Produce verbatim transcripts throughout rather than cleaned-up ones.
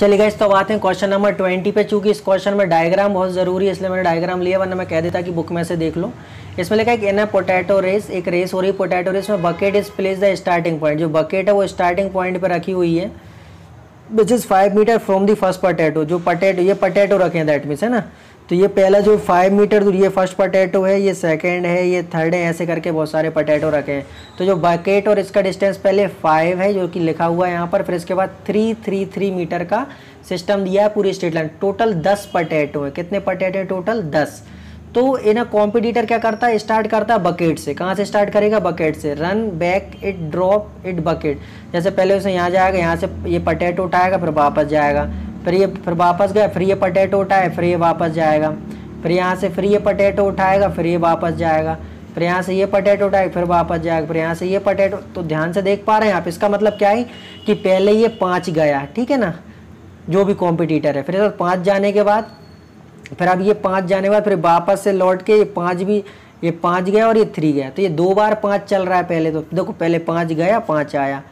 चलिए गाइस, तो आते हैं क्वेश्चन नंबर ट्वेंटी पे। चूंकि इस क्वेश्चन में डायग्राम बहुत ज़रूरी है इसलिए मैंने डायग्राम लिया, वरना मैं कह देता कि बुक में से देख लो। इसमें लिखा है कि इन अ पोटैटो रेस, एक रेस हो रही है पोटैटो रेस में, bucket is place the starting point, जो बकेट है वो स्टार्टिंग पॉइंट पर रखी हुई है, which is five metre from the first potato. जो पोटैटो ये पोटैटो रखे हैं दैट मीन्स, है ना, तो ये पहला जो फाइव मीटर दूर ये फर्स्ट पोटैटो है, ये सेकंड है, ये थर्ड है, ऐसे करके बहुत सारे पोटैटो रखे हैं। तो जो बकेट और इसका डिस्टेंस पहले फाइव है जो कि लिखा हुआ है यहाँ पर, फिर इसके बाद थ्री थ्री थ्री मीटर का सिस्टम दिया है पूरी स्ट्रेट लाइन। टोटल दस पोटैटो है। कितने पोटैटो है टोटल? दस। तो इन कॉम्पिटिटर क्या करता है? स्टार्ट करता है बकेट से। कहाँ से स्टार्ट करेगा? बकेट से। Run back it drop it bucket, जैसे पहले उसे यहाँ जाएगा, यहाँ से ये पोटैटो उठाएगा, फिर वापस जाएगा, फिर ये फिर वापस गया, फिर ये पोटैटो उठाए, फिर ये वापस जाएगा, फिर यहाँ से फिर ये पोटैटो उठाएगा, फिर ये वापस जाएगा, फिर यहाँ से ये पोटैटो उठाएगा, फिर वापस जाएगा, फिर यहाँ से ये पोटैटो। तो ध्यान से देख पा रहे हैं आप, इसका मतलब क्या है कि पहले ये पाँच गया, ठीक है ना, जो भी कॉम्पिटिटर है, फिर पाँच जाने के बाद फिर अब ये पाँच जाने के बाद फिर वापस से लौट के ये पाँच भी, ये पाँच गया और ये थ्री गया, तो ये दो बार पाँच चल रहा है पहले। तो देखो पहले पाँच गया पाँच आया,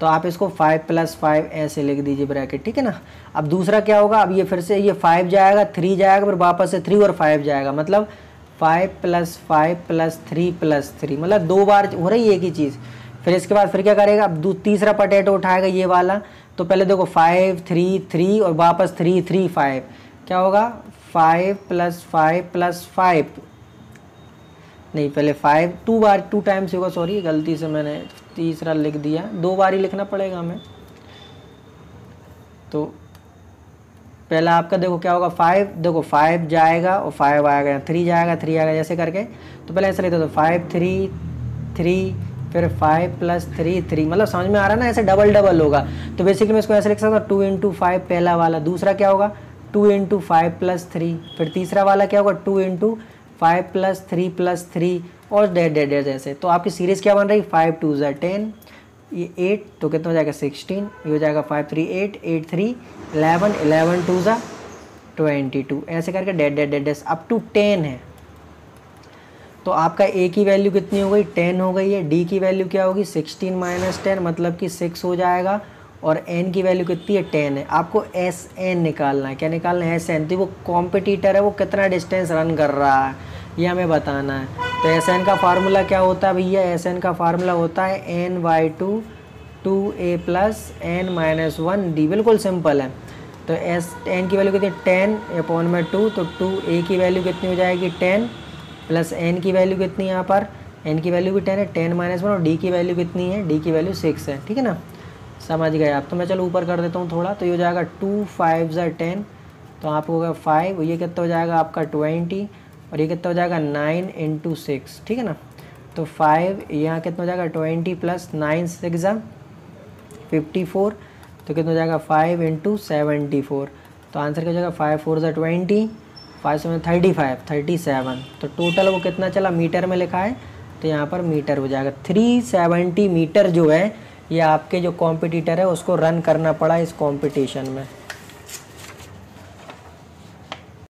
तो आप इसको फाइव प्लस फाइव ऐसे लिख दीजिए ब्रैकेट, ठीक है ना। अब दूसरा क्या होगा? अब ये फिर से ये फाइव जाएगा, थ्री जाएगा, फिर वापस से थ्री और फाइव जाएगा, मतलब five plus five plus three plus three, मतलब दो बार हो रही है एक ही चीज़। फिर इसके बाद फिर क्या करेगा? अब तीसरा पोटैटो उठाएगा ये वाला, तो पहले देखो फाइव थ्री थ्री और वापस थ्री थ्री फाइव, क्या होगा? Five plus five plus five, नहीं पहले फाइव टू बार टू टाइम्स होगा, सॉरी गलती से मैंने तीसरा लिख दिया, दो बार ही लिखना पड़ेगा हमें। तो पहला आपका देखो क्या होगा? फाइव, देखो फाइव जाएगा और फाइव आएगा, थ्री जाएगा थ्री आएगा, जैसे करके। तो पहले ऐसे लिखते तो फाइव थ्री थ्री फिर फाइव प्लस थ्री थ्री, मतलब समझ में आ रहा है ना, ऐसे डबल डबल होगा। तो बेसिकली मैं इसको ऐसे लिख सकता हूँ टू इंटू फाइव पहला वाला। दूसरा क्या होगा? Two into five plus three, फिर तीसरा वाला क्या होगा? Two into five plus three plus three और डेढ़ डेढ़ डेढ़ जैसे। तो आपकी सीरीज़ क्या बन रही? फाइव टू ज़ा टेन, ये एट, तो कितना हो जाएगा? सिक्सटीन, ये हो जाएगा five three eight, eight three eleven, eleven two ज़ा ट्वेंटी टू, ऐसे करके डेढ़ डेढ़ डेढ़ अप टू टेन है। तो आपका ए की वैल्यू कितनी हो गई? टेन हो गई है। डी की वैल्यू क्या होगी? सिक्सटीन माइनस टेन मतलब कि सिक्स हो जाएगा, और एन की वैल्यू कितनी है? टेन है। आपको एस एन निकालना है। क्या निकालना है? S N. तो वो कॉम्पिटिटर है वो कितना डिस्टेंस रन कर रहा है ये हमें बताना है। तो एस एन का फार्मूला क्या होता है भैया? एस एन का फार्मूला होता है N by two two A plus N minus one D, बिल्कुल सिंपल है। तो एस एन की वैल्यू कितनी? टेन अपॉन में टू, तो टू ए की वैल्यू कितनी हो जाएगी? टेन प्लस एन की वैल्यू कितनी है यहाँ पर? एन की वैल्यू भी टेन है, टेन माइनस वन, और डी की वैल्यू कितनी है? डी की वैल्यू सिक्स है, ठीक है ना, समझ गए आप। तो मैं चलो ऊपर कर देता हूँ थोड़ा, तो ये हो जाएगा टू फाइव ज़ा टेन, तो आपको होगा फाइव, ये कितना हो जाएगा आपका ट्वेंटी, और ये कितना हो जाएगा? नाइन इंटू सिक्स, ठीक है ना। तो फाइव यहाँ कितना हो जाएगा? ट्वेंटी प्लस नाइन सिक्स ज़ा फिफ्टी फोर, तो कितना हो जाएगा? फाइव इंटू सेवेंटी फोर, तो आंसर क्या हो जाएगा? फाइव फोर ज़ा twenty, five seven thirty five, thirty seven. तो टोटल वो कितना चला? मीटर में लिखा है तो यहाँ पर मीटर हो जाएगा। थ्री सेवेंटी मीटर जो है ये आपके जो कॉम्पिटिटर है उसको रन करना पड़ा इस कॉम्पिटिशन में।